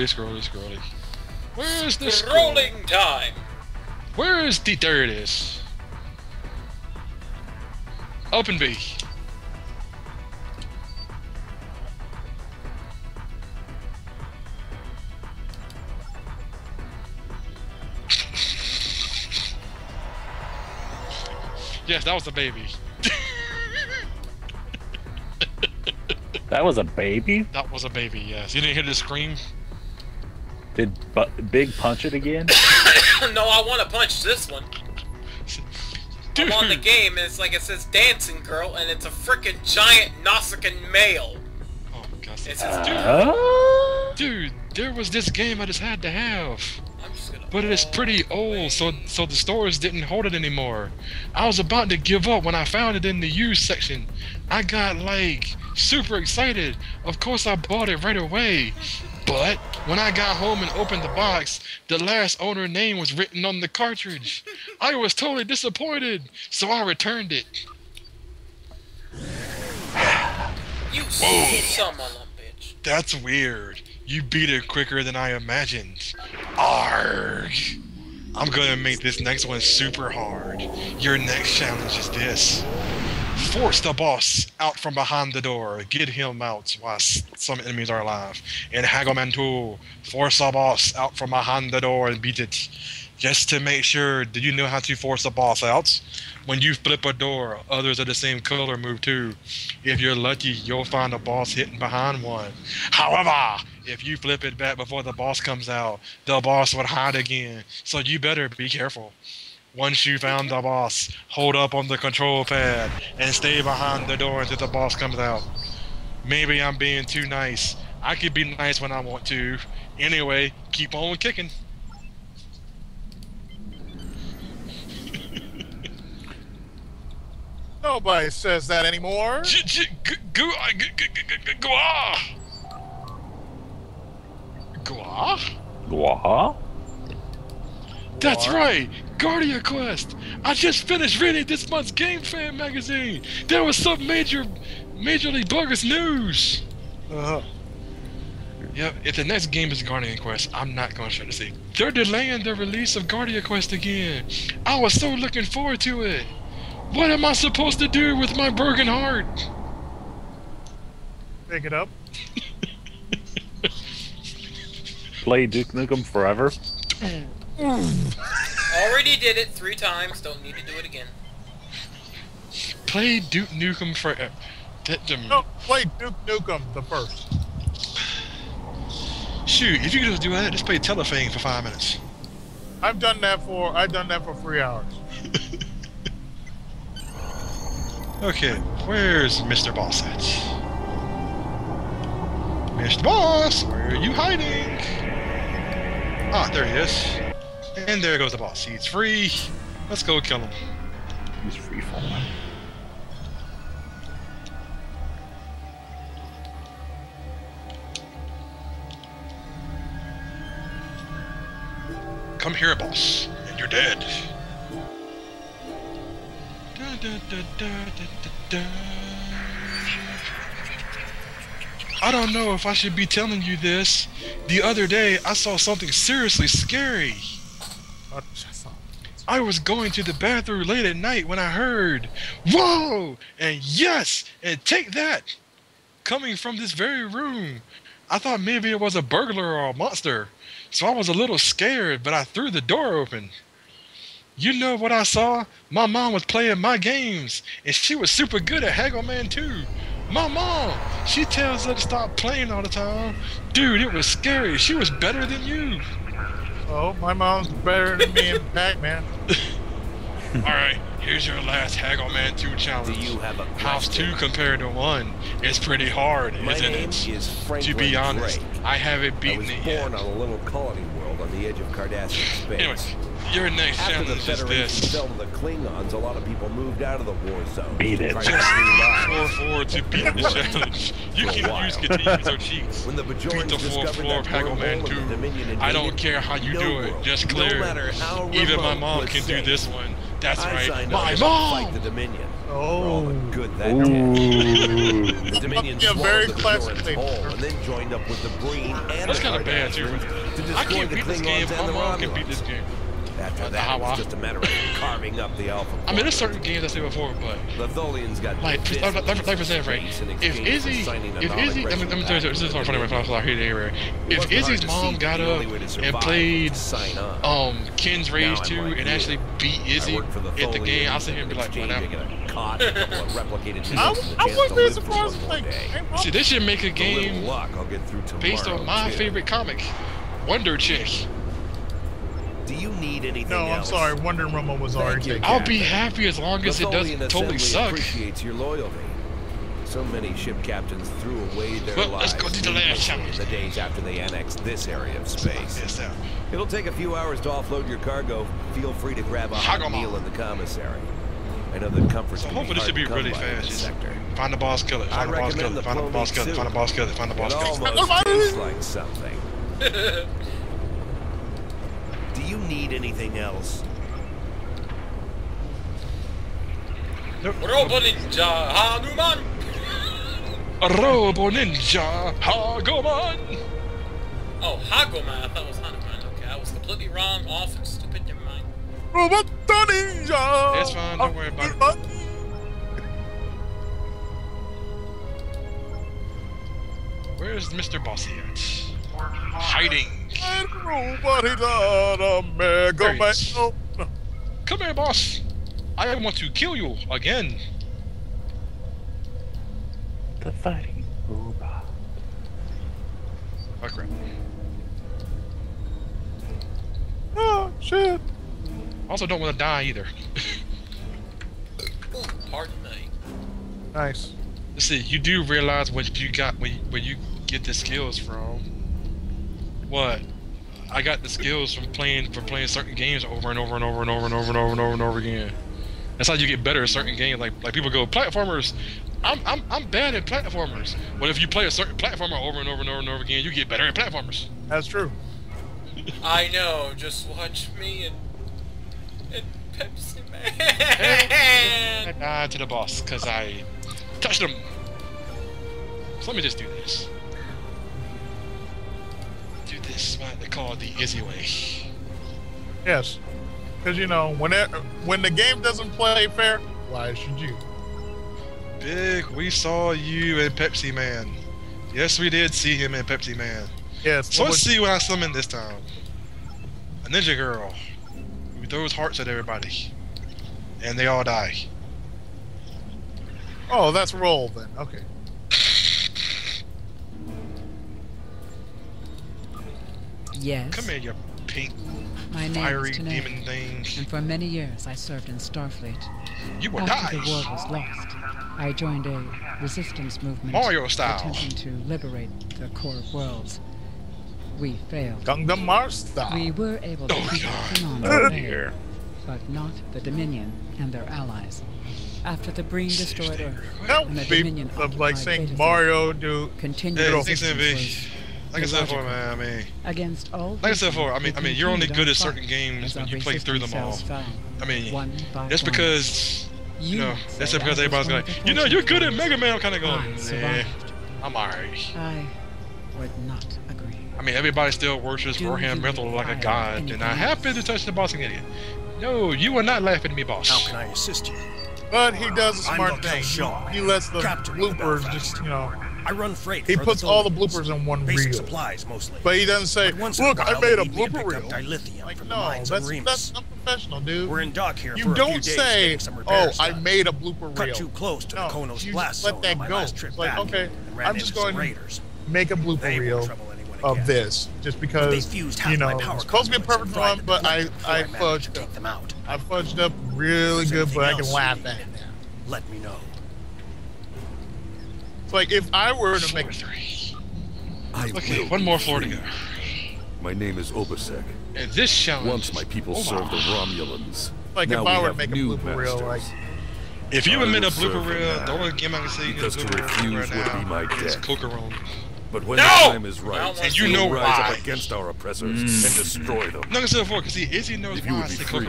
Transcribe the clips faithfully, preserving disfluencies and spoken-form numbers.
Scrolly, scrolly. Where is this rolling time? Where is the there it is? Open B. Yes, that was a baby. That was a baby? That was a baby, yes. You didn't hear the scream? Did B Big punch it again? No, I want to punch this one. Dude. I'm on the game, and it's like it says dancing girl, and it's a freaking giant Nausicaan male. Oh, God. It says, dude, uh... dude, there was this game I just had to have. I'm just gonna but it is pretty old, away. so so the stores didn't hold it anymore. I was about to give up when I found it in the used section. I got, like, super excited. Of course, I bought it right away. But when I got home and opened the box, the last owner's name was written on the cartridge. I was totally disappointed, so I returned it. You son of a bitch. That's weird. You beat it quicker than I imagined. Arg. I'm gonna make this next one super hard. Your next challenge is this. Force the boss out from behind the door. Get him out while some enemies are alive. In Hagelman two, force the boss out from behind the door and beat it. Just to make sure, do you know how to force a boss out? When you flip a door, others of the same color move too. If you're lucky, you'll find a boss hidden behind one. However, if you flip it back before the boss comes out, the boss would hide again. So you better be careful. Once you found the boss, hold up on the control pad and stay behind the door until the boss comes out. Maybe I'm being too nice. I could be nice when I want to. Anyway, keep on kicking. Nobody says that anymore. Gua. Gua? Gua? That's right! Guardia Quest! I just finished reading this month's Game Fan magazine! There was some major, majorly bogus news! Uh-huh. Yep, if the next game is Guardia Quest, I'm not going to try to see. They're delaying the release of Guardia Quest again! I was so looking forward to it! What am I supposed to do with my broken heart? Pick it up. Play Duke Nukem Forever. Already did it three times, don't need to do it again. Play Duke Nukem Forever. No, play Duke Nukem the first. Shoot, if you could just do that, just play Telefang for five minutes. I've done that for I've done that for three hours. Okay, where's Mister Boss at? Mister Boss, where are you hiding? Ah, there he is. And there goes the boss. He's free. Let's go kill him. He's free falling. Come here, boss, and you're dead. Da, da, da, da, da, da. I don't know if I should be telling you this. The other day, I saw something seriously scary. I was going to the bathroom late at night when I heard, whoa, and yes, and take that, coming from this very room. I thought maybe it was a burglar or a monster, so I was a little scared, but I threw the door open. You know what I saw? My mom was playing my games, and she was super good at Hagelman two. My mom, she tells her to stop playing all the time. Dude, it was scary. She was better than you. Oh, my mom's better than me and Pac-Man. Alright, here's your last Hagelman two challenge. Do you have a House two compared to one. It's pretty hard, my isn't it? Is to be honest, Drake. I haven't beaten I was born it yet. on a little colony world on the edge of Cardassian space. Anyway, your next After challenge the is this. Fell to the Klingons, a lot of people moved out of the war zone. Beat it. Just four four to beat the challenge. You can use continues or cheats. When the beat the fourth floor of Hagelman two. I don't care how you no do it. Just clear. No Even my mom can do this one. That's right. My mom! The Dominion. Oh, good that did. The Dominion yeah, very classic thing. And then joined up with the Breen and that's the kind of bad too. I can't beat this game. My mom can beat this game. After that, it's just a matter of carving up the alpha. I mean, there's certain games I said before, but the Tholians got like, like, like, like I said, right? If Izzy, if Izzy, I mean, let me tell you, this is sort of funny. Right now, I'm here anywhere. If Izzy's mom got up and played um Ken's Rage two and actually beat Izzy at the game, I'll sit here and be like, well, I wouldn't be surprised. Like, see, they should make a game based on my favorite comic, Wonder Chick. Do you need anything No, I'm else? sorry. Wonder Woman was Thank already taken. I'll be happy as long as the it doesn't totally suck. Appreciates your loyalty. So many ship captains threw away their well, lives. Let's go to the last challenge. The days after they annexed this area of space. Yes, sir. It'll take a few hours to offload your cargo. Feel free to grab a hot meal in the commissary. I know the comfort. So hopefully this should be really fast. Sector. Find the boss killer. Find the boss killer. Find the boss killer. Find the boss killer. Find the boss killer. It almost tastes like something. Do you need anything else? Robo Ninja Hagoman! Robo Ninja Hagoman! Oh, Hagoman. I thought it was Hanuman. Okay, I was completely wrong, off, and stupid. Never mind. Robo Ninja! That's fine, don't worry about it. Where's Mister Bossy at? Hiding. Nobody done a Mega Man. Oh, no. Come here, boss. I want to kill you again. The fighting robot. Oh, crap. Oh, shit. Also, don't want to die either. Oh, pardon me. Nice. Let's see, you do realize what you got when you, when you get the skills from. What? I got the skills from playing for playing certain games over and over and over and over and over and over and over and over again. That's how you get better at certain games. Like like people go platformers. I'm I'm I'm bad at platformers. But if you play a certain platformer over and over and over and over again, you get better at platformers. That's true. I know. Just watch me and and Pepsi Man. And I died to the boss because I touched him. So let me just do this. This is what they call the Izzy way. Yes, because you know when it, when the game doesn't play fair, why should you? Big, we saw you in Pepsi Man. Yes, we did see him in Pepsi Man. Yes. So let's see what I summoned this time. A ninja girl who throws hearts at everybody, and they all die. Oh, that's roll then. Okay. Yes. Come here, you pink, My fiery demon thing. And for many years, I served in Starfleet. You were After nice. the war was lost, I joined a resistance movement Mario style. attempting to liberate the core of worlds. We failed. Gundam Mars style. We were able to oh, keep the phenomenon there, but not the Dominion and their allies. After the Breen destroyed Earth, no, and the be, Dominion of like saying Mario do continued resistance. Like I said before, man, I mean, Against all like I said before, I mean, I mean, you're only good at certain games when you play through them all. I mean, that's because, you know, that's because everybody's going, like, you know, you're good at Mega Man, I'm kind of going, nah, I'm alright. I would not agree. I mean, everybody still worships Warhammer Metal like a god, and I happen to touch the boss again. No, you are not laughing at me, boss. How can I assist you? But he does a smart thing. He lets the bloopers just, you know. I run freight. He puts all the bloopers in one reel. Supplies mostly. But he doesn't say, "Look, I made a blooper reel." Like, no, that's that's unprofessional, dude. We're in dock here for a few days. You don't say, "Oh, I made a blooper reel." Cut too close to the Kono's blast zone on my last trip back. Like, okay, I'm just going to make a blooper reel of this, just because you know it's supposed to be a perfect drawing, but I I fudged up. I fudged up really good, but I can laugh at it now. Let me know. Like if I were to make three. Okay, one more floor to go. My name is Obasek. And this challenge. Once my people oh served the Romulans. Like now if I were to make a blooper reel, like if you admit a blooper reel, the only game I can say you can do right now is Cocorone. But when no! the time is right, and you know rise why. up against our oppressors mm. and destroy them. No, because because he is he knows if you would be free,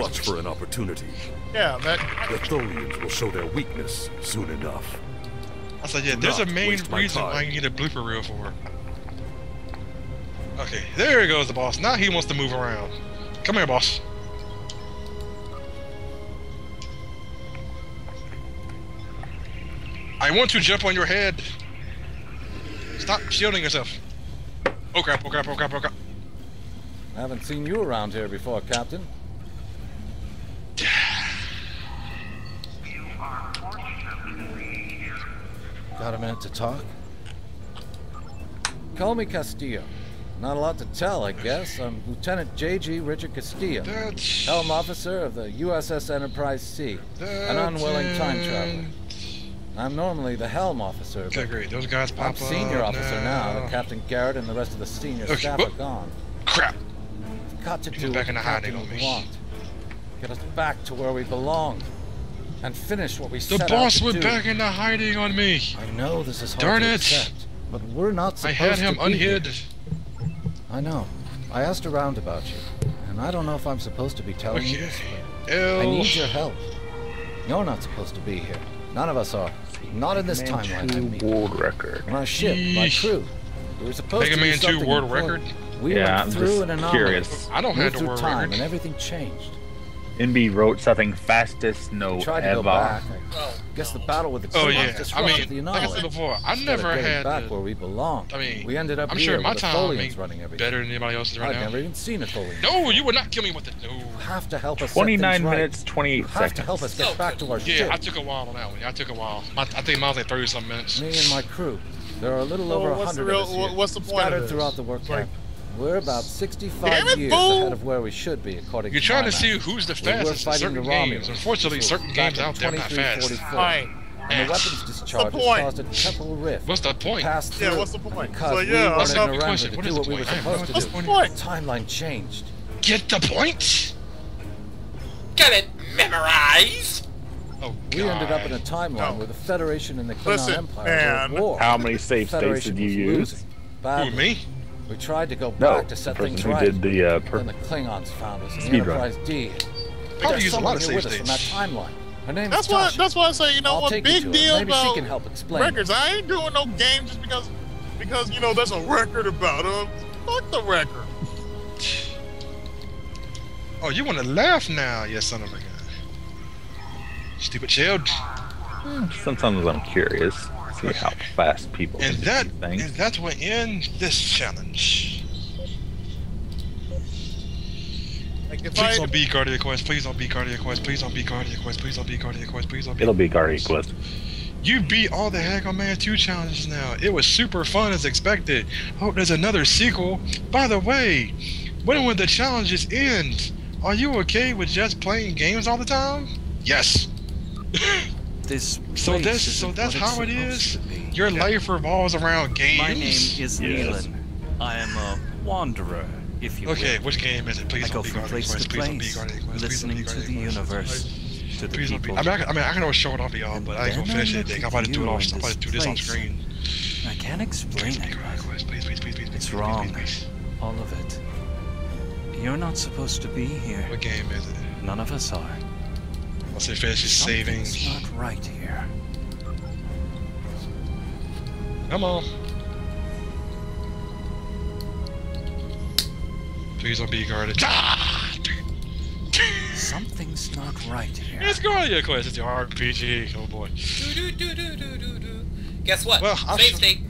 watch for an opportunity. Yeah, that. The Tholians will show their weakness soon enough. I said, yeah. Do there's a main reason why you need a blooper reel for. Okay, there goes the boss. Now he wants to move around. Come here, boss. I want to jump on your head. Stop shielding yourself. Oh crap, oh crap, oh crap, oh crap. I haven't seen you around here before, Captain. Got a minute to talk? Call me Castillo. Not a lot to tell, I guess. I'm Lieutenant J G Richard Castillo, That's... helm officer of the U S S Enterprise C, That's... an unwilling time traveler. I'm normally the helm officer, but okay, great. Those guys pop I'm senior up officer now. now. The Captain Garrett and the rest of the senior okay. staff Whoop. are gone. Crap! We've got to He's do back what the Captain on me. want. Get us back to where we belong, and finish what we the set out to do. The boss went back into hiding on me. I know this is hard Darn to accept, it. but we're not supposed to I had him unhid. Here. I know. I asked around about you, and I don't know if I'm supposed to be telling okay. you this, but Ew. I need your help. You're not supposed to be here. None of us are. Not in this timeline. Mega Man two world record. On our ship, my crew. We were supposed Mega to do something. Mega Man two world record? We yeah, went through I'm an anomaly. Curious. I don't have the world time record. And everything changed. N B wrote something fastest no we tried to ever. Go back. I oh, guess the battle with the two oh, yeah. I mean, the anomaly. Like I said before, I Instead never had back the... where we belong. I mean, we ended up I'm here sure my with time Tholians running everything. Better than anybody else's right I've now. I've never even seen a Tholian. No, you would not kill me with it. No. You have to help us. twenty-nine minutes, twenty-eight seconds. Have to help us get back to our yeah, ship. Yeah, I took a while on that one. I took a while. I think mine was like thirty some minutes. Me and my crew. There are a little over a hundred of us. What's the point? Scattered throughout the work camp. We're about sixty-five years ahead of where we should be, according You're to You're trying to see who's the fastest in certain games. Unfortunately, certain games out there are not fast. Right. And the weapons discharge caused a temporal rift. What's the point? Yeah, what's the point? So yeah, I'll stop the question. What is the point? What's the point? Timeline changed. Get the point? Get it memorized? Oh, we ended up in a timeline no. where the Federation and the Klingon Empire were at war. How many safe states did you use? Who, me? We tried to go back no, to set things right, did the, uh, then the Klingons found us in the Enterprise D. Probably used a lot of safe states. That timeline. Her name that's is why. Tasha. That's why I say, you know, I'll a big deal about records. I ain't doing no game just because, because you know, there's a record about them. Fuck the record. Oh, you want to laugh now, you son of a gun. Stupid child. Hmm, sometimes I'm curious. See how fast people and can that, do things. And that will end this challenge. Like if please, I, don't be Guardia Quest, please don't be Guardia Quest, please don't be Guardia Quest, please don't be Guardia Quest, please don't be Guardia Quest, please don't be It'll be Guardia Quest. You beat all the Hagelman two challenges now. It was super fun as expected. Hope there's another sequel. By the way, when will the challenges end? Are you okay with just playing games all the time? Yes. This so that's so that's how it is. Your yeah. life revolves around games. My name is yes. Neelan. I am a wanderer, if you okay, will. Okay, which game is it? Please I don't go from place to place, place, place listening to the universe. To the people. Be, I mean, I, I mean, I can always show it off to y'all, but I ain't gonna finish it. I'm about to do it off. I'm about to do this on screen. I can't explain it. It's wrong. All of it. You're not supposed to be here. What game is it? None of us are. I'll say finish his savings. Not right here. Come on. Please don't be guarded. Something's not right here. It's Guardia Quest. It's the R P G. Oh boy. Do, do, do, do, do, do. Guess what? Well, save state.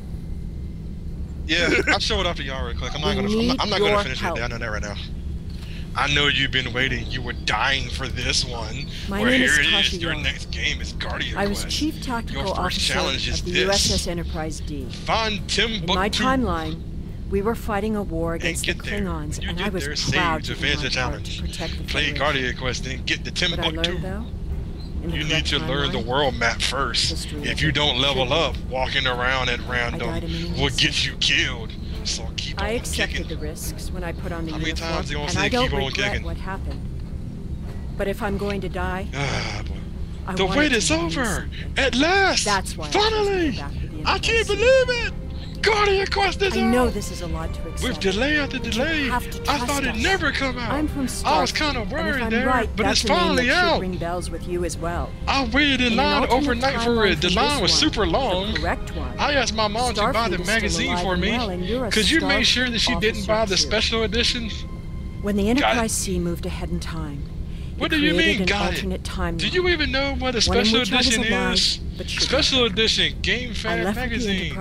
Yeah, I'll show it off to y'all real quick. I'm not gonna. I'm not, I'm not gonna finish it. I know that right now. I know you've been waiting. You were dying for this one. My Where name is here it is. Your next game is Guardia Quest. I was Chief Tactical Officer of the U S S Enterprise D. Find Timbuktu. In my timeline, we were fighting a war against the Klingons, and I was proud to be empowered to protect the Klingons. Play Guardia Quest and get the Timbuktu. You need to learn the world map first. If you don't level up, walking around at random will get you killed. So keep on I accepted kicking. the risks when I put on the How uniform, many times you and I don't keep regret on what happened. But if I'm going to die, ah, I the wait is over. At last, That's why finally, I, I can't believe it. Guardia Quest is out! I know this is a lot to accept. With delay after delay, I thought it'd never come out. I'm from Spartan, I was kind of worried there, right, but it's finally out. Ring bells with you as well. I waited in, in line overnight for it. The line was one, super long. I asked my mom Starfleet to buy the magazine for me. Well, could you make sure that she didn't buy the special edition? When the Enterprise C moved ahead in time. What do you mean, got it? Do you even know what a special edition is? Special edition Game Fan Magazine.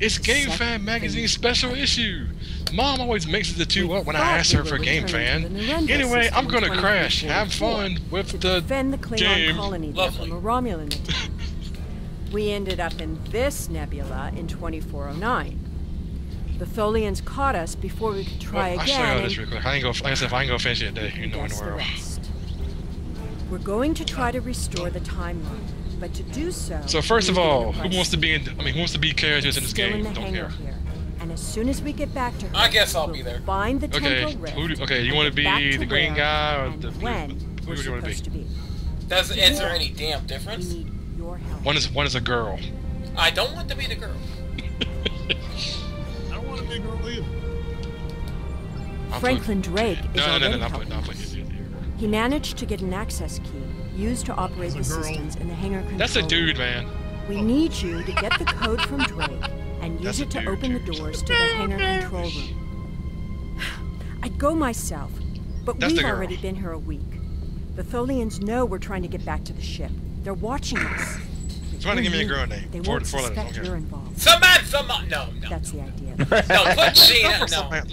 It's Game Fan Magazine special issue. Mom always mixes the two up when I ask her for Game Fan. Anyway, I'm gonna crash. Have fun with the game. Lovely. We ended up in this nebula in twenty-four oh nine. The Tholians caught us before we could try again. I ain't gonna finish it today. You know in the world. We're going to try to restore the timeline, but to do so. So first of all, who wants to be? In, I mean, who wants to be characters in this game? Don't care. And as soon as we get back to her, I guess I'll be there. Find the temporal rift. Okay. Okay. You want to be the green guy or the blue? Who do you want to be? Doesn't is there any damn difference? We need your help. One is one is a girl. I don't want to be the girl. I don't want to be a girl either. Franklin Drake is no, no, no, no, no, no, he managed to get an access key used to operate the systems in the hangar control. That's a dude, man. We need you to get the code from Drake and use it to open the doors to the hangar control room. I'd go myself, but we've already been here a week. The Tholians know we're trying to get back to the ship. They're watching us. Trying to give me a girl name. They won't suspect you're involved. Samantha, no, no. That's the idea. No, put Sheena.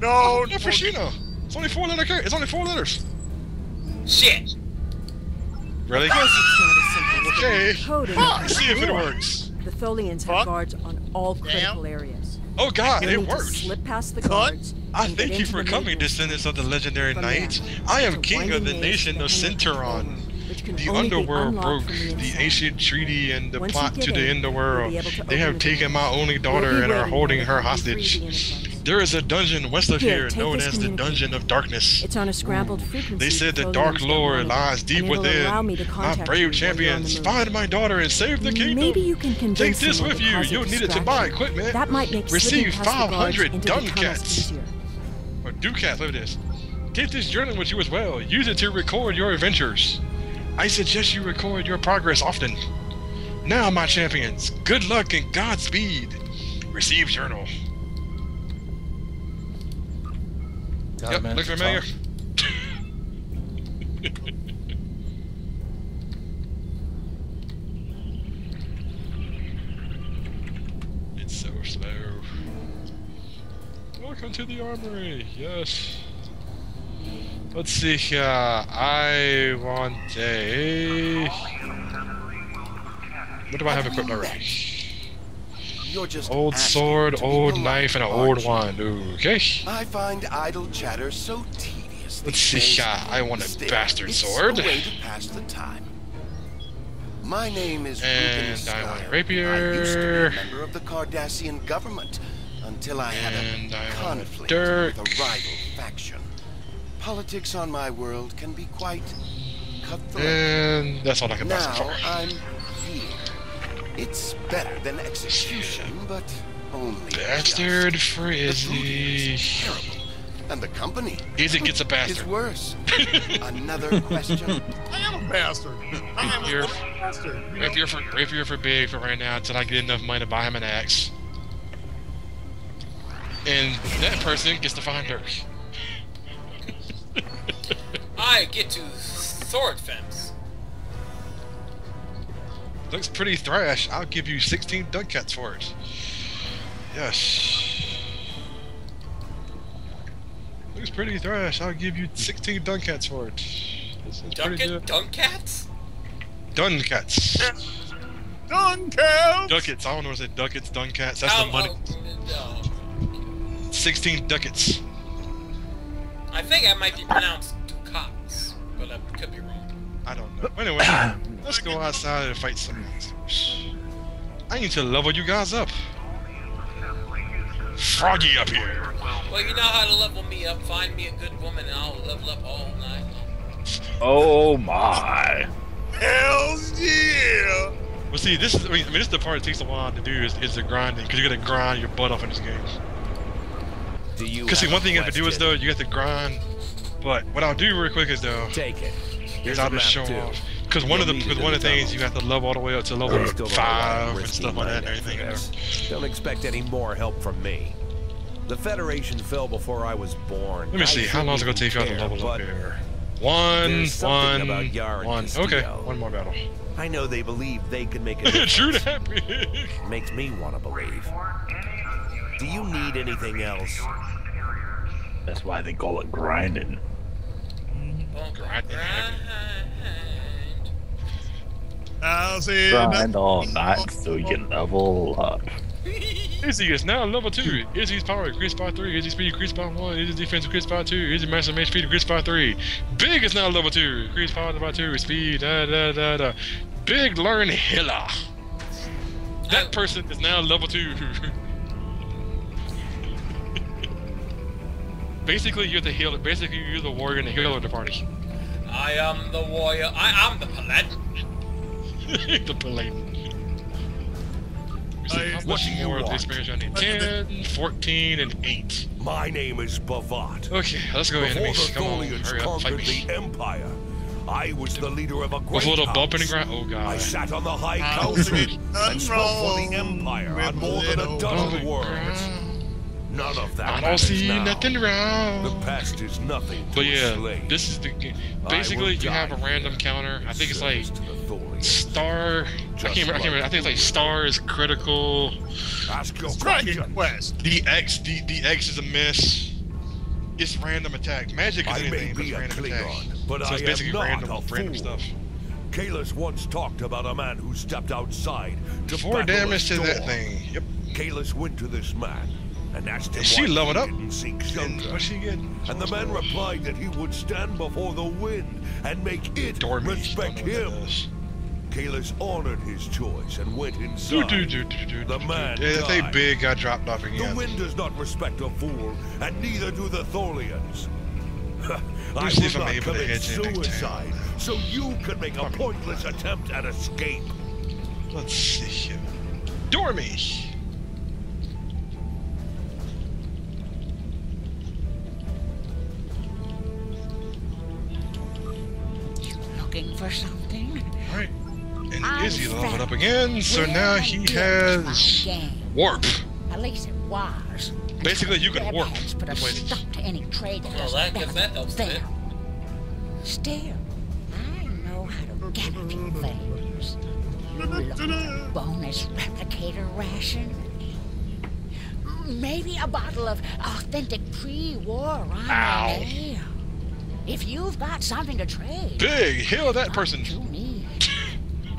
No, no, no, for Sheena. It's only four letter character. It's only four letters. Shit. Really? Okay. Let's see if it works. The Tholians have guards on all critical areas. Oh God, it works. Slip past the guards. I thank you for coming, descendants of the legendary knights. I am king of the nation of Cinturon. The underworld broke the ancient treaty and the plot to the end of the world. They have taken my only daughter and are holding her hostage. There is a dungeon west of here, here known as the Dungeon of Darkness. It's on a scrambled frequency. They said the Dark Lord lies deep within. My brave champions, find my daughter and save the kingdom. Maybe you can convince Take this with you. You'll need it to buy equipment. That might make Receive five hundred Duncats. Or Ducats, look at this. Take this journal with you as well. Use it to record your adventures. I suggest you record your progress often. Now, my champions, good luck and Godspeed. Receive journal. Yep, look familiar. It's so slow. Welcome to the armory. Yes. Let's see here. I want a. What do I have equipped already? You're just old sword, old knife, and an old wand. Okay. I find idle chatter so tedious. Let's see. Uh, I want a bastard sword. Way to pass the time. My name is Rukhinskaya. I want a rapier. I used to be a member of the Cardassian government until I and had a I conflict with a rival faction. Politics on my world can be quite cutthroat. And that's all I can pass for. I'm here. It's better than execution, but only bastard frizzy. Terrible, and the company Easy gets a bastard. Is worse. Another question. I am a bastard. I am a bastard. You if know? You're for if you're for big for right now until I get enough money to buy him an axe, and that person gets to find her. I get to sword fence. Looks pretty thrash. I'll give you sixteen Duncats for it. Yes. Looks pretty thrash. I'll give you sixteen Duncats for it. This is pretty good. Duncats? Duncats. Duncats! Ducats. I don't know if it's Ducats, Duncats. That's oh, the money. Oh, no. sixteen Ducats. I think I might be pronounced Ducats, but I could be wrong. I don't know. Anyway. Let's go outside and fight some monsters. I need to level you guys up. Froggy up here. Well, you know how to level me up. Find me a good woman and I'll level up all night long. Oh my. Hell yeah. Well, see, this is, I mean, this is the part that takes a while to do, is, is the grinding, because you gotta grind your butt off in this game. Do you? Because, see, one thing you have to do is, though, you have to grind, but what I'll do real quick is, though, Take it. Here's is I'll just show two. off. Because one of the cause one of the things, you have to level all the way up to level five and stuff like that and everything. Don't expect any more help from me. The Federation fell before I was born. Let me see, how long is it gonna take y'all to level up here? One, one, one. Okay, one more battle. I know they believe they could make a True that, makes me want to believe. Do you need anything else? That's why they call it grinding. Grind. I'll see grind all night so you can level up. Izzy is now level two. Izzy's power increased by three. Izzy's speed increased by one. Izzy's defense increased by two. Izzy's maximum mage speed increased by three. Big is now level two. Increased power by two. Speed. Da da da da. Big learn hella. That oh. person is now level two. Basically, you're the healer. Basically, you're the warrior and the healer of the party. I am the warrior. I am the paladin. the paladin. So how much more of the experience I need? ten, fourteen, and eight. My name is Bavat. Okay, let's go ahead and come on, hurry up, fight me. The Empire, I was the leader of a great house. Little bump in the ground? Oh god. I sat on the High Council and spoke for the Empire on more than a dozen words. None of that I don't see now. Nothing wrong. The past is nothing to But yeah, slave. This is the game. Basically, you have a random counter. I think it's like... Star, Just I can't remember. Like I, can't remember. I think it's like Star is critical. Guardia Quest. The X, the, the X is a miss. It's random attack. Magic is anything but random attack. But so it's basically random, random stuff. Kalis once talked about a man who stepped outside to Four damage to door. that thing. Yep. Kalis went to this man and asked him she why he up. didn't seek shelter. And, she and the man replied that he would stand before the wind and make it Dormy. respect him. Kalis honored his choice and went inside. Do, do, do, do, do, the man yeah, died. They big got dropped off again. The wind does not respect a fool, and neither do the Tholians. I will not I'm commit suicide, so you can make Probably a pointless not. attempt at escape. Let's see here. Dormy! You looking for something? All right. And Izzy leveled up again, so now he has warp. At least it was. Basically, you can warp. Put a stop to any trade that well, that gives that helps there. Still, I know how to get a few things. You look at a bonus replicator ration. Maybe a bottle of authentic pre-war rye. If you've got something to trade, big heal that person.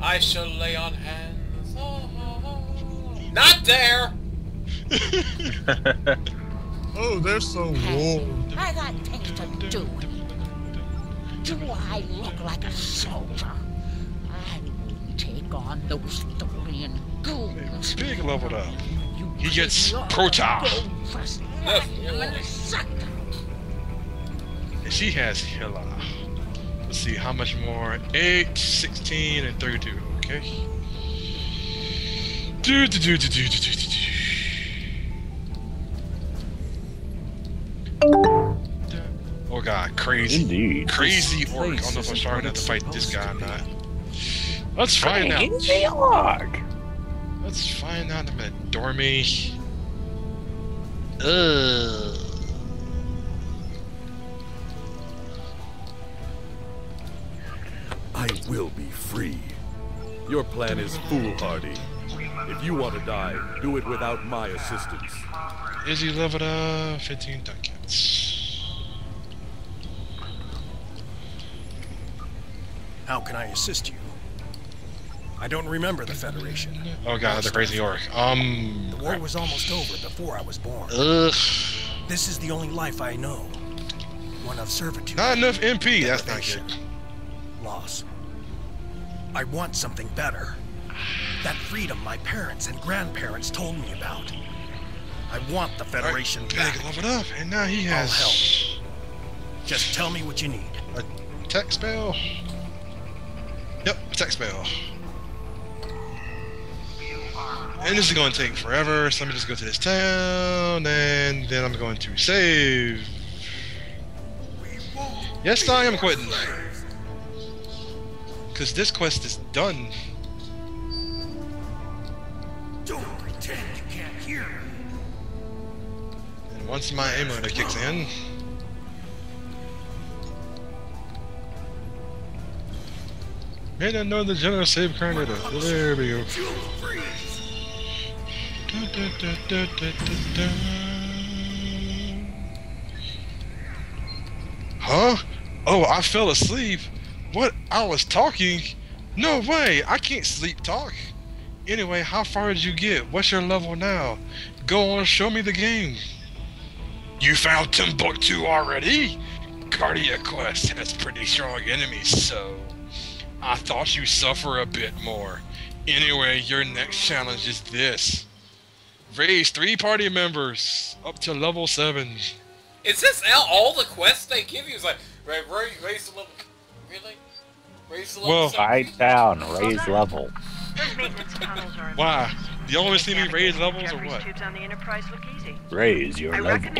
I shall lay on hands. Oh, oh, oh. Not there! Oh, they're so warm. I got things to do. Do I look like a soldier? I will take on those Thorian goons. Big leveled up. He gets Proton. She has Hilla. Let's see how much more. eight, sixteen, and thirty-two. Okay. Do do do do do do do do. Oh god, crazy. Indeed. Crazy orc. I don't know if I'm starting to fight this guy or not. Let's find out. Let's find out in a minute. Dormy. Ugh. I will be free. Your plan is foolhardy. If you want to die, do it without my assistance. Izzy leveled up fifteen ducats. How can I assist you? I don't remember the Federation. Oh god, the crazy orc. Um. The war was almost over before I was born. Ugh. This is the only life I know. One of servitude. Not enough M P. That's not good. Loss. I want something better. That freedom my parents and grandparents told me about. I want the Federation right, back. Love it up, and now he has. I'll help. Just tell me what you need. A attack spell. Yep, attack spell. And this is going to take forever, so let me just go to this town, and then I'm going to save. Yes, I am quitting. Because this quest is done. Don't pretend you can't hear me. And once my ammo kicks in... May not know the general save current. There we go. Da, da, da, da, da, da. Huh? Oh, I fell asleep. What? I was talking? No way! I can't sleep talk. Anyway, how far did you get? What's your level now? Go on, show me the game. You found Timbuktu already? Guardia Quest has pretty strong enemies, so... I thought you'd suffer a bit more. Anyway, your next challenge is this. Raise three party members up to level seven. Is this all the quests they give you? It's like, raise the level... Really? Raise the level well, seven? Right down, raise level. Why? You always see me raise levels or what? Raise your level.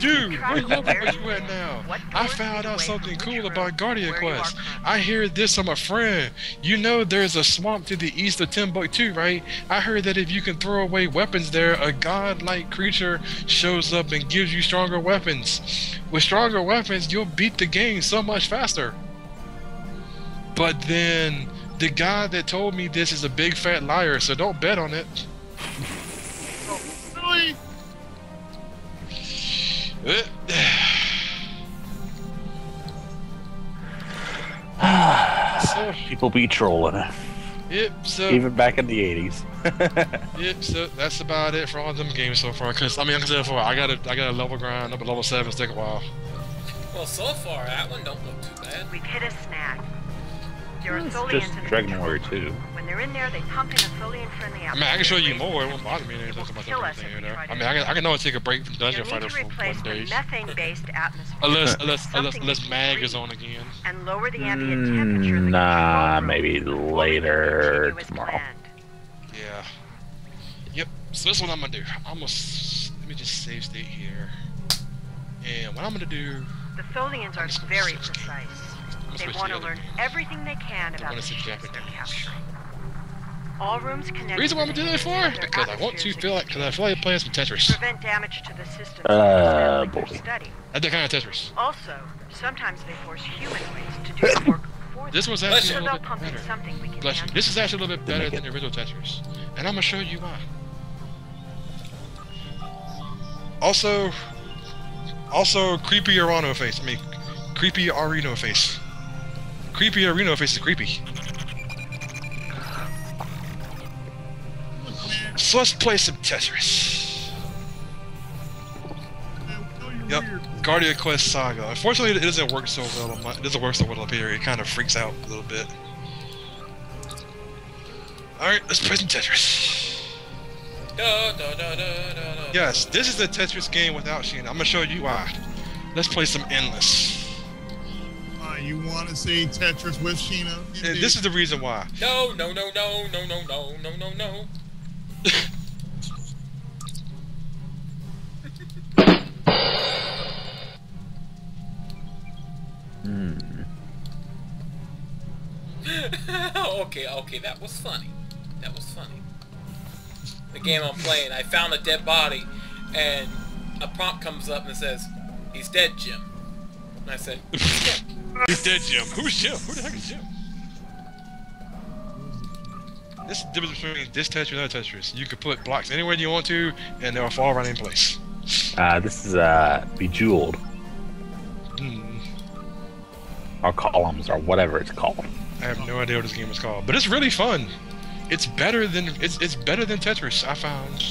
Dude, what level are you at now? I found out something cool about Guardia Quest. I hear this from a friend. You know there's a swamp to the east of Timbuktu, right? I heard that if you can throw away weapons there, a godlike creature shows up and gives you stronger weapons. With stronger weapons, you'll beat the game so much faster. But then... the guy that told me this is a big fat liar, so don't bet on it. Oh, really? So, people be trolling. Yep, so even back in the eighties. Yep, so that's about it for all them games so far. Cause I mean, like I said before, I gotta, I gotta level grind up at level seven. It's take a while. Well, so far that one don't look too bad. We've hit a snag. Just Dragon Warrior two. When they're in there, they pump in a Tholian friendly I mean, I can show you more. It won't bother me anything about that thing, you know. I mean, I can, I can always take a break from Dungeon Fighter for one day. Unless, unless, unless, unless Mag is on again. And lower the ambient temperature. Nah, maybe later tomorrow. Yeah. Yep. So this is what I'm gonna do. I'm gonna let me just save state here. And what I'm gonna do. The Tholians are very precise. They want to learn everything they can about the ships they're capturing. All rooms connected. Reason why I'm doing that for? Because I want to feel like, because I feel like playing some Tetris. Prevent damage to the system. Uh, boy. That's the kind of Tetris. Also, sometimes they force humanoids to do the work for them. This was actually a little bit better. Bless you. This is actually a little bit better than the original Tetris, and I'm gonna show you why. Also, also creepy Arano face. I mean, creepy Arino face. Creepy Arena face is creepy. So let's play some Tetris. Yep, Guardia Quest Saga. Unfortunately, it doesn't work so well. On my, it doesn't work so well up here. It kind of freaks out a little bit. All right, let's play some Tetris. Yes, this is the Tetris game without Sheena. I'm gonna show you why. Let's play some Endless. You want to see Tetris with Sheena? And this is the reason why. No, no, no, no, no, no, no, no, no, no. mm. okay, okay, that was funny. That was funny. The game I'm playing, I found a dead body, and a prompt comes up and it says, "He's dead, Jim." And I said, "He's dead." He's dead, Jim. Who's Jim? Who the heck is Jim? This is the difference between this Tetris and other Tetris. You can put blocks anywhere you want to, and they'll fall right in place. Uh, this is, uh, Bejeweled. Mm. Or Columns, or whatever it's called. I have no idea what this game is called, but it's really fun. It's better than, it's, it's better than Tetris, I found.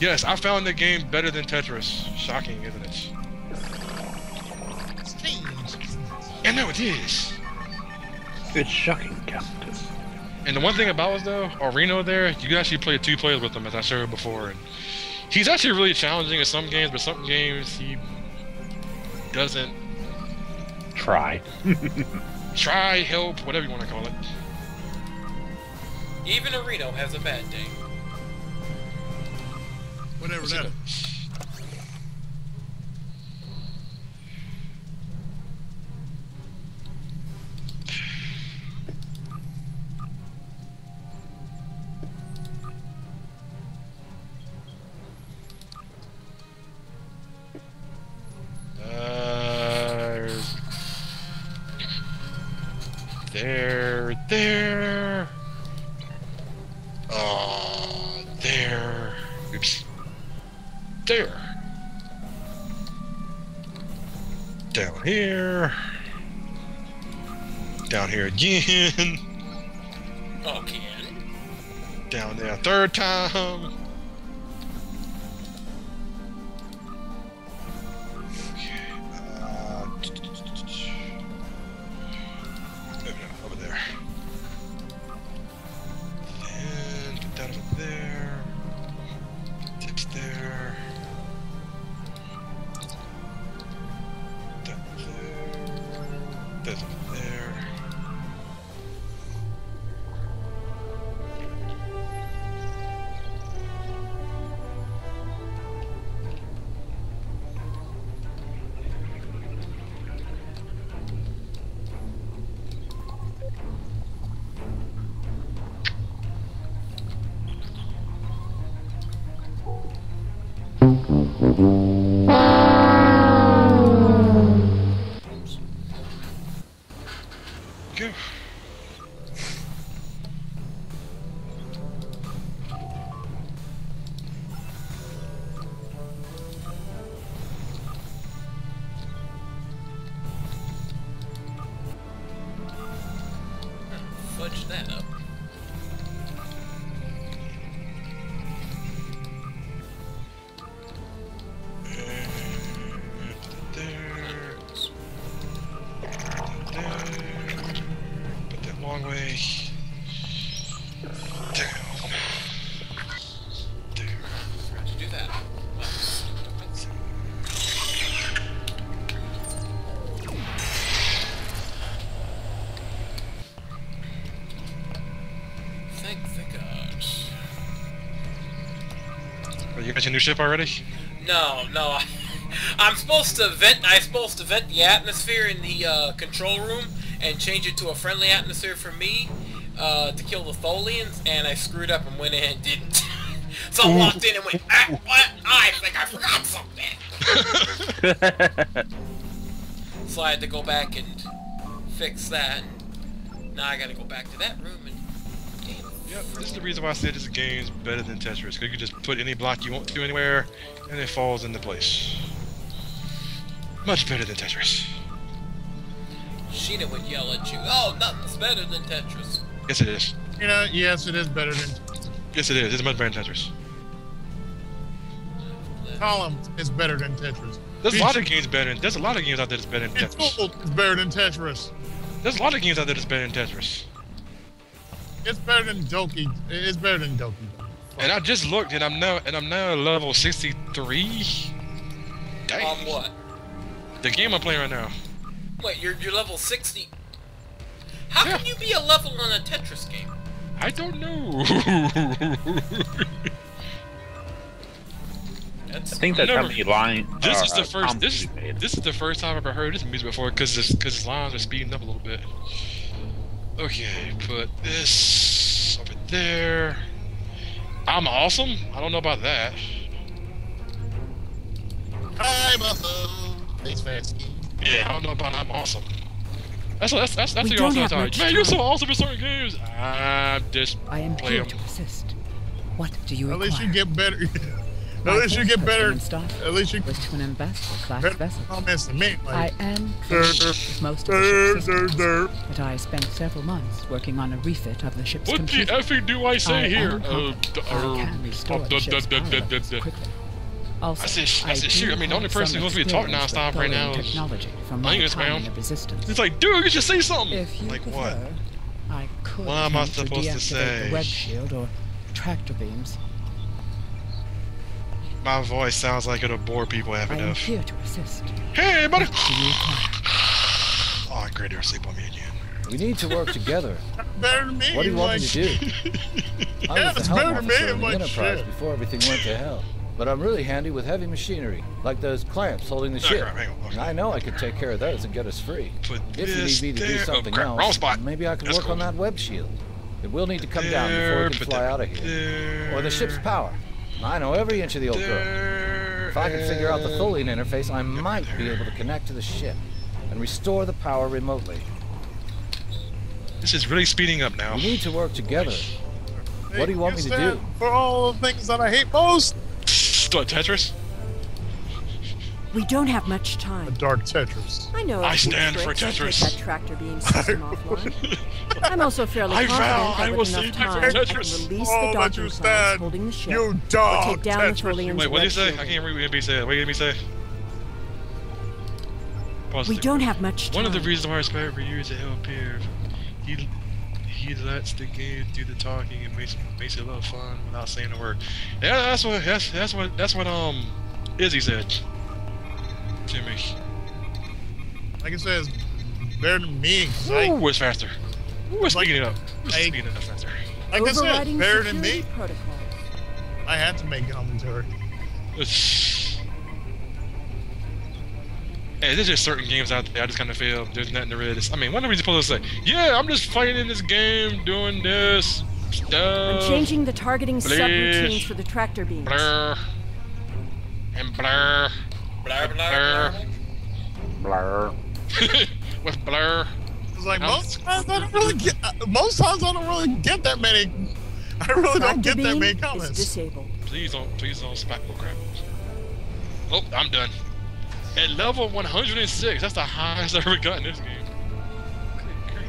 Yes, I found the game better than Tetris. Shocking, isn't it? I know it is. It's shocking, Captain. And the one thing about us though, or Reno there, you can actually play two players with him, as I showed before. And he's actually really challenging in some games, but some games he doesn't try. Try, help, whatever you want to call it. Even a Reno has a bad day. Whatever that is. Again. Again. Down there, third time. Okay. Uh, over there. And put that over there. Tips there. That there. That's over there. Your new ship already? No, no. I, I'm supposed to vent. I'm supposed to vent the atmosphere in the uh, control room and change it to a friendly atmosphere for me uh, to kill the Tholians, and I screwed up and went in and didn't. So I walked in and went, ah, what? I think I forgot something. So I had to go back and fix that. Now I got to go back to that room and. Yep, this is the reason why I say this game is better than Tetris, because you can just put any block you want to anywhere, and it falls into place. Much better than Tetris. Sheena would yell at you, oh, nothing's better than Tetris. Yes, it is. You know, yes, it is better than... Yes, it is. It's much better than Tetris. Column is better than Tetris. There's Beach. a lot of games better than... There's a lot of games out there that's better than Tetris. It's better than Tetris. There's a lot of games out there that's better than Tetris. It's better than Doki. It's better than Doki. And I just looked, and I'm now, and I'm now level sixty-three. Dang. On what? The game I'm playing right now. Wait, you're you're level sixty. How yeah. can you be a level on a Tetris game? I don't know. That's, I think that's never, how many lines. This are, is the uh, first. This this is the first time I've ever heard this music before, because because lines are speeding up a little bit. Okay, put this over there. I'm awesome? I don't know about that. I'm awesome. Thanks, Fancy. Yeah, I don't know about I'm awesome. That's that's that's that's your awesome time. Man, you're so awesome in certain games. I'm just I am here to assist. What do you require? At least you get better. At least you get better. At least you was to an ambassador class vessel. I am most but I spent several months working on a refit of the ship's computer. What the effing do I say here? Also, I said shoot. I mean, the only person who's supposed to be talking nonstop right now is ma'am. It's like, dude, you should say something. Like what? What am I supposed to say? Web shield or tractor beams. My voice sounds like it'll bore people having enough. Here to assist. Hey, buddy! Oh, great, they're asleep on me again. We need to work together. Better than me. What do you want like... me to do? I yeah, was the helm officer in the Enterprise shit. before everything went to hell. But I'm really handy with heavy machinery, like those clamps holding the ship. Right, on, I know I could take care of those and get us free. Put if this you need me to do something oh, else, maybe I can That's work cool. on that web shield. It will need to come there, down before it can fly out of here. There, or the ship's power. I know every inch of the old there, girl. If I can figure out the Tholian interface, I might there. be able to connect to the ship and restore the power remotely. This is really speeding up now. We need to work together. Hey, what do you want me to do? For all the things that I hate most. What, Tetris? We don't have much time. A dark Tetris. I know. I stand for Tetris. That tractor beam system offline. I'm also fairly I confident that with enough time, I can release oh, the docking class holding the ship. You dog or take down Tetris. The Wait, what did you say? Children. I can't read what you said. What did you say? Positive. We don't have much time. One of the reasons why I aspire for you is to help here. He He lets the game do the talking and makes makes it a little fun without saying a word. Yeah, that's what that's that's what that's what um Izzy said to me. Like I said, it's better than me. Like, Ooh, it's faster. Ooh, it's speeding like, up. It's like, speeding up faster. Like I said, better than me. Protocols. I had to make commentary. It's, Hey, there's just certain games out there I just kind of feel there's nothing to really this. I mean, one of the reasons people say, yeah, I'm just fighting in this game, doing this stuff. I'm changing the targeting Bleach. subroutines for the tractor beams. Blur. And blur. Blur, blur. Blur. What's blur? It's like, I'm, most times I don't really get, most times I don't really get that many, I really don't get that many comments. Disabled. Please don't, please don't smack no crap. Oh, I'm done. At level one hundred six, that's the highest I've ever gotten in this game. Good grief.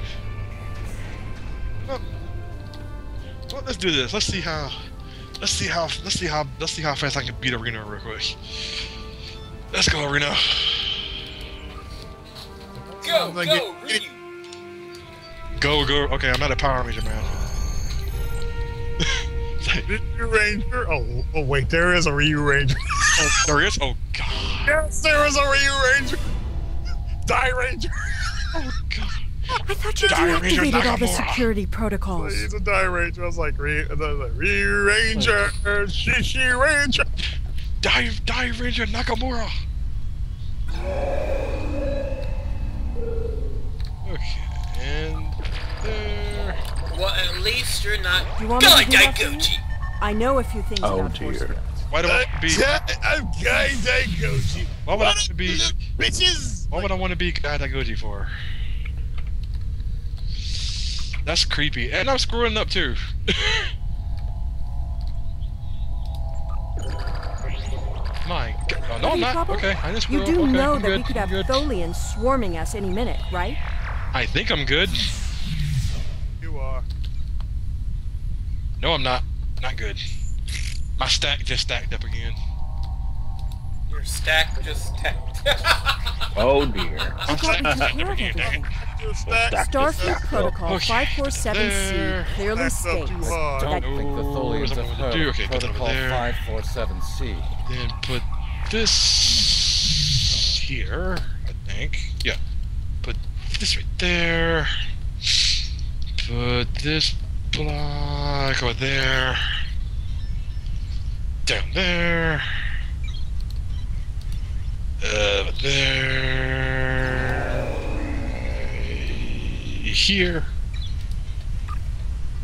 Well, well, let's do this. Let's see how. Let's see how. Let's see how. Let's see how fast I can beat Arena real quick. Let's go, Arena. Go, like, go, get, get go, go. Okay, I'm not a Power Ranger, man. Ryu Ranger. Oh, oh, wait, there is a Ryu Ranger. Oh, there is. Oh God. Yes, there is a Ryu Ranger. Dairanger. Oh God. I thought you deactivated all the security protocols. So he's a Dairanger. I was like, Ryu Ranger, Shishi Ranger, Dive Dairanger Nakamura. Okay, and there. Well, at least you're not Gai Daikoji. I know a few things oh, about dear. Force Why do I want to be... I'm Gai Daikoji. Why would I want to be... Bitches! Why would I want to be Gai Daikoji for? That's creepy. And I'm screwing up too. My God. No, I'm not. Okay, I just screwed up. You do okay, know I'm that good. we could have Tholians swarming us any minute, right? I think I'm good. You are. No, I'm not. Not good. My stack just stacked up again. Your stack just stacked. Oh dear. I'm stacked up again. Starfleet Protocol five forty-seven C clearly states. I don't think the Tholians have heard Protocol five forty-seven C. Then put this here, I think. Yeah. Put this right there. Put this block over there. Down there, uh, there, here,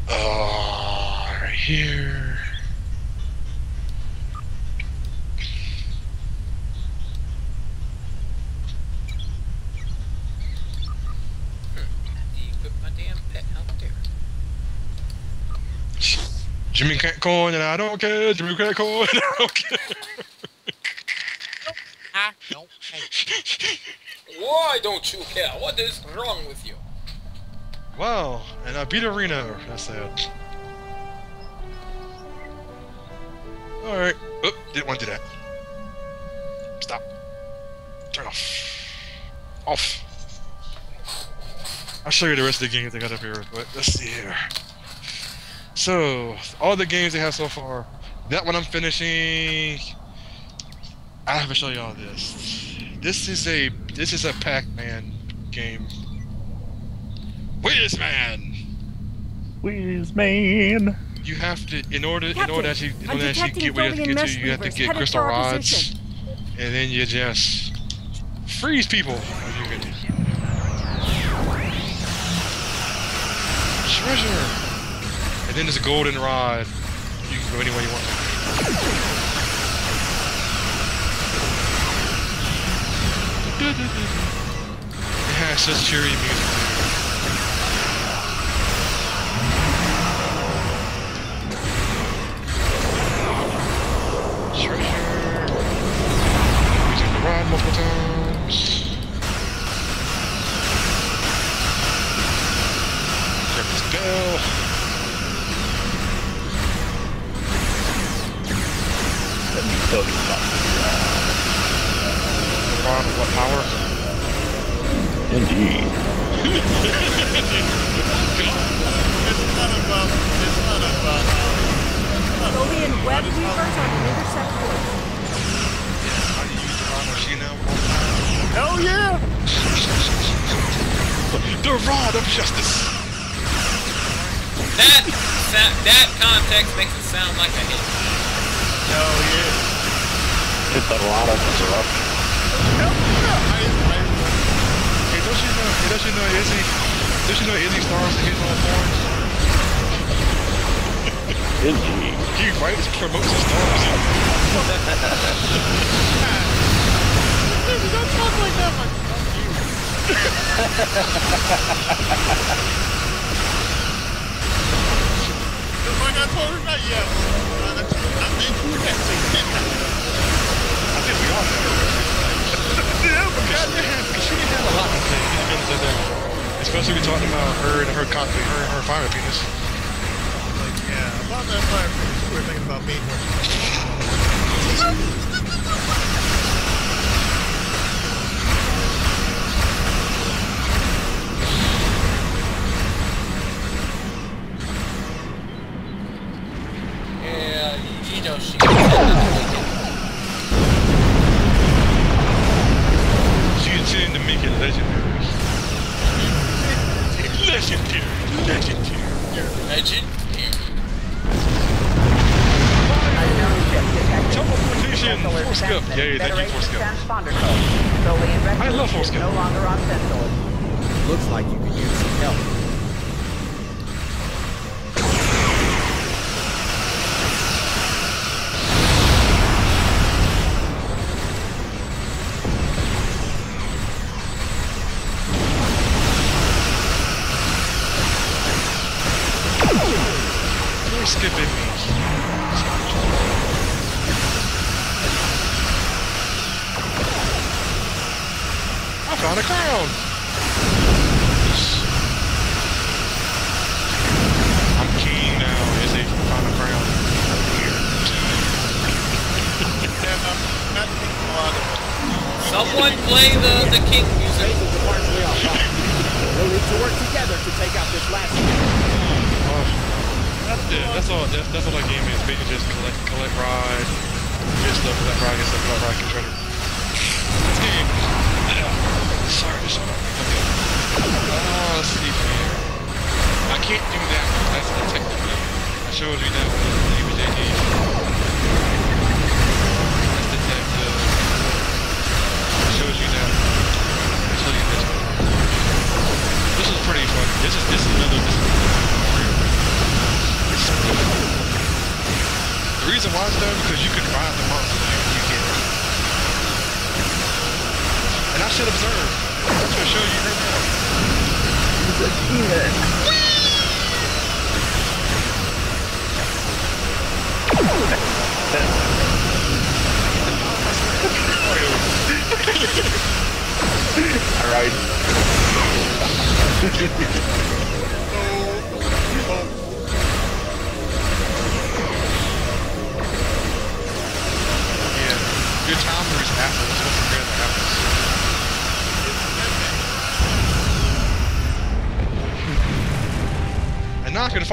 uh, here. You put my damn pet out there. Jimmy can't coin and I don't care. Jimmy can't coin and I don't care. I don't care. Why don't you care? What is wrong with you? Wow, and I beat Arena. That's it. Alright. Oop, didn't want to do that. Stop. Turn off. Off. I'll show you the rest of the games I got up here, but let's see here. So, all the games they have so far, that one I'm finishing, I have to show y'all this. This is a, this is a Pac-Man game. Wizman! Wizman! You have to, in order, Captain, in order that you, in order that you get where you have to get to, you have to get crystal rods, and then you just freeze people. You can treasure, and then there's a golden rod. You can go anywhere you want. It has such cheery music.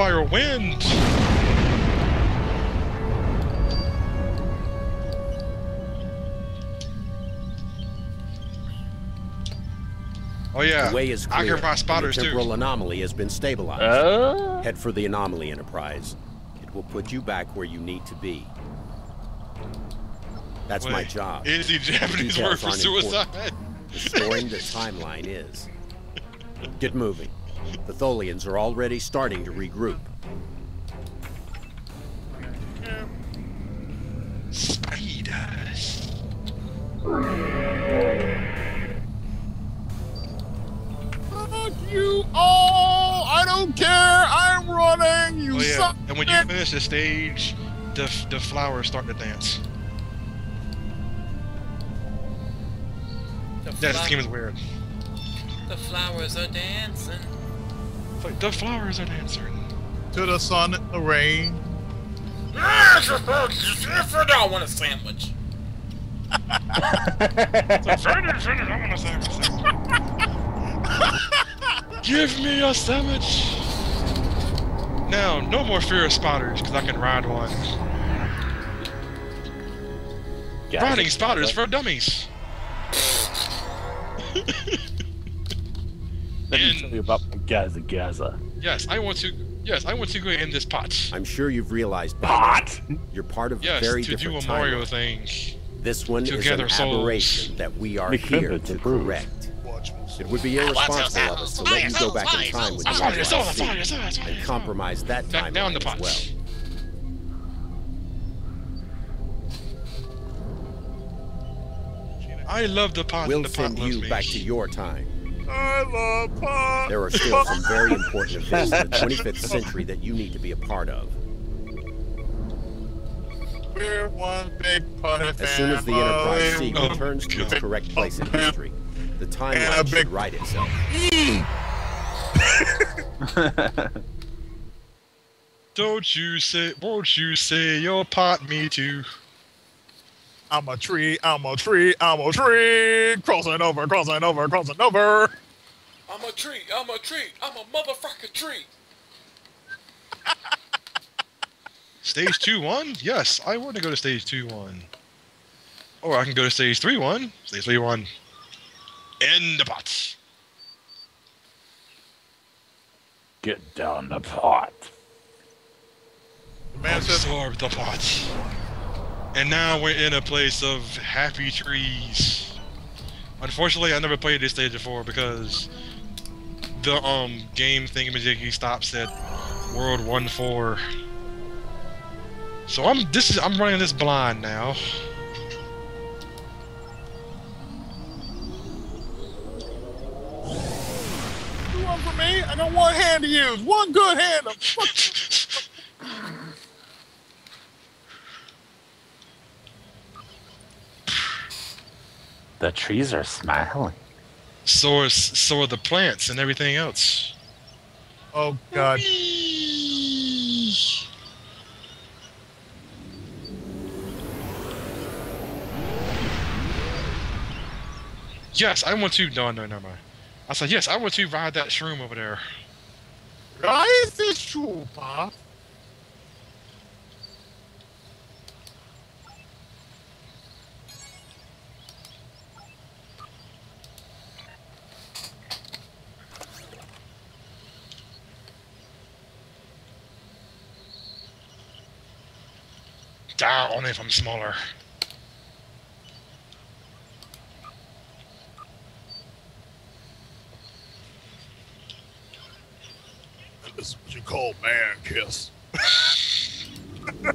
Fire wind. Oh yeah. The way is clear. The temporal anomaly has been stabilized. Uh? Head for the anomaly, Enterprise. It will put you back where you need to be. That's Wait, my job. Is the Japanese word for suicide? Restoring the timeline is. Get moving. The Tholians are already starting to regroup. Yeah. Speed us. Fuck you all! I don't care! I'm running! You oh, yeah. suck! And when you finish the stage, the, the flowers start to dance. The yes, this game is weird. The flowers are dancing. Like, the flowers are dancing. To the sun, the rain. Ah, it's just I don't want a sandwich. Give me a sandwich. Now, no more fear of spotters, because I can ride one. Yeah, Riding spotters for dummies. Let me tell you about Gaza Gaza. Yes, I want to. Yes, I want to go in this pot. I'm sure you've realized. Pot. You're part of yes, a very different Yes, to do a Mario timeline. Thing. This one Together is an aberration souls. That we are we here to correct. It would be irresponsible of us to let you go back in time with the and compromise that timeline down the pot. As well. I love the pot. We'll the send pot you me. Back to your time. I love pot. There are still some very important events in the twenty-fifth century that you need to be a part of. We're one big pot. As soon as the Enterprise C oh, returns God. to its correct place in history, the timeline should right itself. Don't you say? Won't you say you'll pot me too? I'm a tree, I'm a tree, I'm a tree, crossing over, crossing over, crossing over. I'm a tree, I'm a tree, I'm a motherfucker tree. Stage two one? Yes, I want to go to stage two one. Or I can go to stage three one. Stage three one. In the pot. Get down the pot. Absorb the pot. And now we're in a place of happy trees. Unfortunately, I never played this stage before because the um game thingamajiggy stops at world one four. So I'm this is I'm running this blind now. You want for me? I got one hand to use. One good hand. The trees are smiling. So are, so are the plants and everything else. Oh, God. Whee! Yes, I want to... No, no, never mind. I said, yes, I want to ride that shroom over there. Ride the shroom, huh? Ah, only if I'm smaller. This is what you call man kiss. I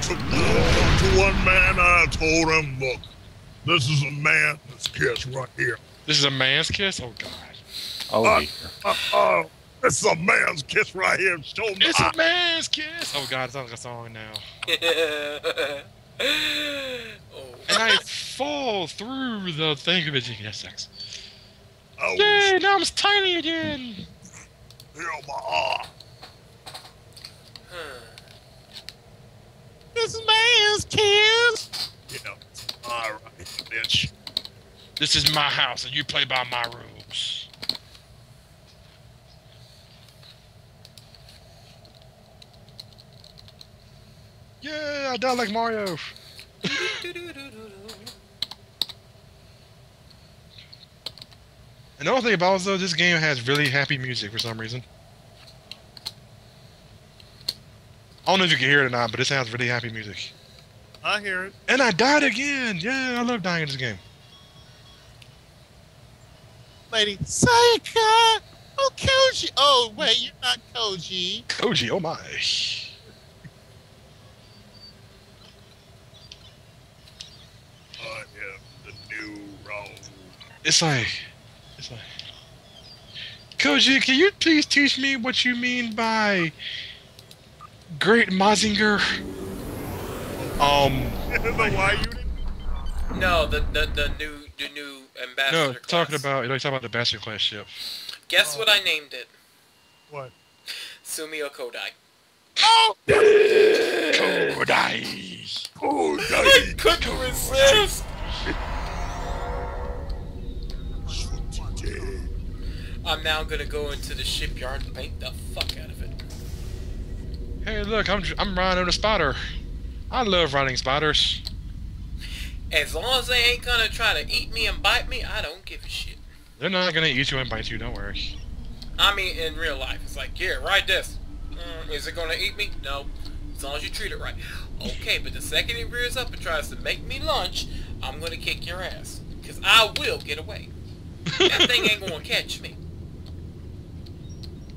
took to one man I told him, look, this is a man's kiss right here. This is a man's kiss? Oh, God. Oh, uh, uh, uh, It's a man's kiss right here. Show me. It's a man's kiss. Oh God, it sounds like a song now. Oh. And I fall through the thing of it. That sucks. Oh. Yay! Now I'm tiny again. Here my arm. This man's kiss. Yeah, all right, bitch. This is my house, and you play by my rules. Yeah, I died like Mario. Another thing about it, though, this game has really happy music for some reason. I don't know if you can hear it or not, but it sounds really happy music. I hear it. And I died again! Yeah, I love dying in this game. Lady, Sayaka! Oh, Koji! Oh, wait, you're not Koji. Koji, oh my. I am the new Raul. It's like... It's like... Koji, can you please teach me what you mean by... Great Mazinger? Um... the Y unit? No, the, the, the new... The new Ambassador Class. No, talking about... You know, talking about the Ambassador Class ship. Guess oh. what I named it? What? Sumio Kodai. Oh! Kodai! Kodai! I couldn't Kodai. resist! I'm now gonna go into the shipyard and paint the fuck out of it. Hey, look, I'm, I'm riding on a spotter. I love riding spotters. As long as they ain't gonna try to eat me and bite me, I don't give a shit. They're not gonna eat you and bite you, don't worry. I mean, in real life, it's like, here, ride this. Mm, is it gonna eat me? No. As long as you treat it right. Okay, but the second it rears up and tries to make me lunch, I'm gonna kick your ass. Because I will get away. That thing ain't gonna catch me.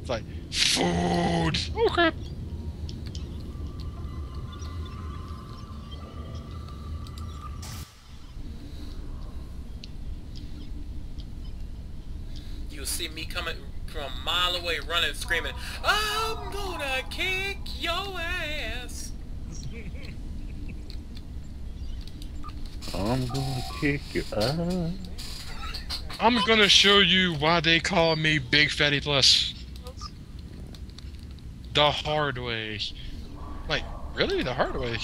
It's like, food! Oh, crap. See me coming from a mile away, running, screaming, I'm gonna kick your ass. I'm gonna kick your ass. I'm gonna show you why they call me Big Fatty Plus. The hard way. Like, really? The hard way?